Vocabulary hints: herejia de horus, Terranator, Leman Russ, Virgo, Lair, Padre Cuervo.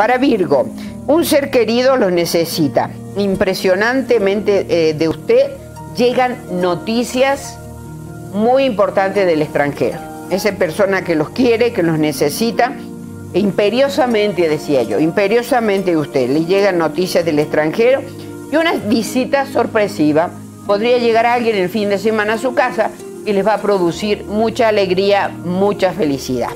Para Virgo, un ser querido los necesita. Impresionantemente de usted llegan noticias muy importantes del extranjero. Esa persona que los quiere, que los necesita, imperiosamente, decía yo, imperiosamente usted, le llegan noticias del extranjero y una visita sorpresiva. Podría llegar alguien el fin de semana a su casa y les va a producir mucha alegría, mucha felicidad.